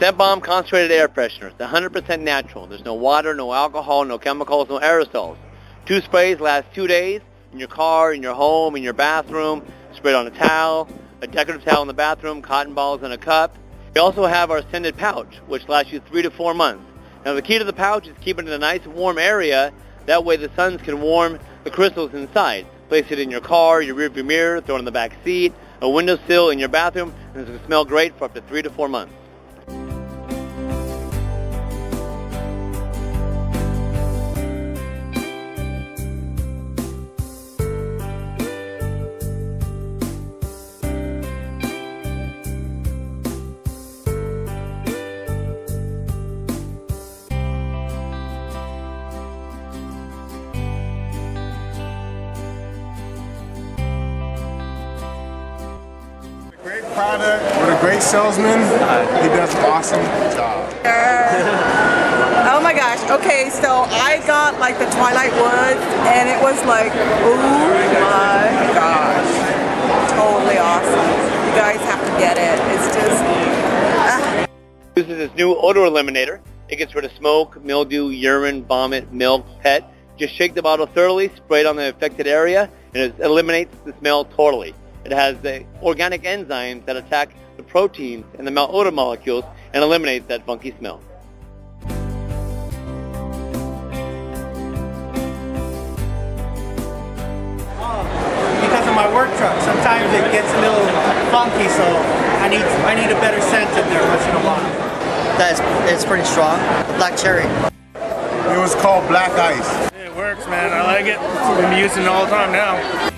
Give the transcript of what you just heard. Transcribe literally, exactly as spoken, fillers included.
Scent Bomb concentrated air fresheners, one hundred percent natural. There's no water, no alcohol, no chemicals, no aerosols. Two sprays last two days in your car, in your home, in your bathroom. Sprayed on a towel, a decorative towel in the bathroom, cotton balls in a cup. We also have our scented pouch, which lasts you three to four months. Now the key to the pouch is keep it in a nice warm area. That way the suns can warm the crystals inside. Place it in your car, your rearview mirror, throw it in the back seat, a windowsill in your bathroom, and it's going to smell great for up to three to four months. Product with a great salesman. He does an awesome job. Oh my gosh. Okay, so I got like the Twilight Woods and it was like, oh my gosh. Totally awesome. You guys have to get it. It's just ah. Uses this new odor eliminator. It gets rid of smoke, mildew, urine, vomit, milk, pet. Just shake the bottle thoroughly, spray it on the affected area, and it eliminates the smell totally. It has the organic enzymes that attack the proteins and the malodor molecules and eliminates that funky smell. Because of my work truck, sometimes it gets a little funky, so I need I need a better scent in there once in a while. That is, it's pretty strong. The black cherry. It was called black ice. It works, man. I like it. I've been using it all the time now.